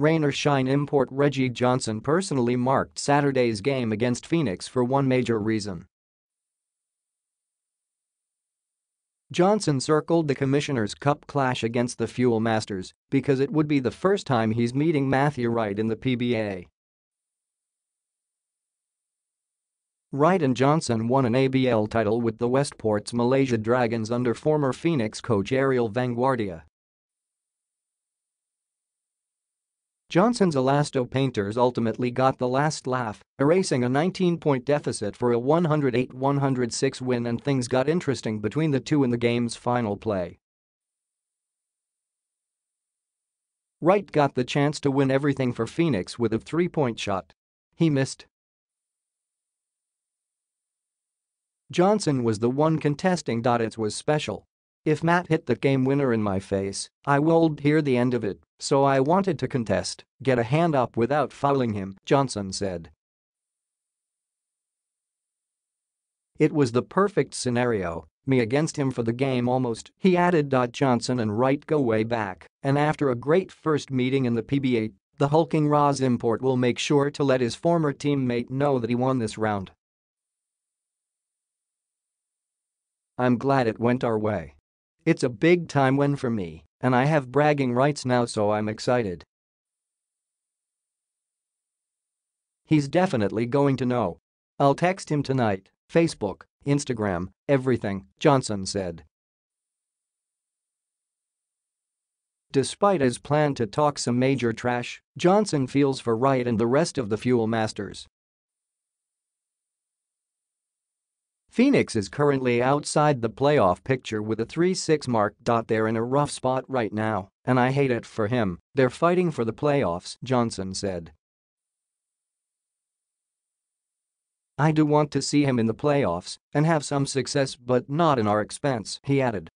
Rain or Shine import Reggie Johnson personally marked Saturday's game against Phoenix for one major reason. Johnson circled the Commissioner's Cup clash against the Fuel Masters because it would be the first time he's meeting Matthew Wright in the PBA. Wright and Johnson won an ABL title with the Westports Malaysia Dragons under former Phoenix coach Ariel Vanguardia. Johnson's Elasto Painters ultimately got the last laugh, erasing a 19-point deficit for a 108-106 win, and things got interesting between the two in the game's final play. Wright got the chance to win everything for Phoenix with a three-point shot. He missed. Johnson was the one contesting. It was special. If Matt hit the game winner in my face, I would hear the end of it, so I wanted to contest, get a hand up without fouling him," Johnson said. It was the perfect scenario, me against him for the game almost, he added. Johnson and Wright go way back, and after a great first meeting in the PBA, the hulking Roz import will make sure to let his former teammate know that he won this round. I'm glad it went our way. It's a big-time win for me, and I have bragging rights now, so I'm excited. He's definitely going to know. I'll text him tonight, Facebook, Instagram, everything," Johnson said. Despite his plan to talk some major trash, Johnson feels for Wright and the rest of the Fuel Masters. Phoenix is currently outside the playoff picture with a 3-6 mark. They're in a rough spot right now, and I hate it for him, they're fighting for the playoffs," Johnson said. I do want to see him in the playoffs and have some success, but not at our expense, he added.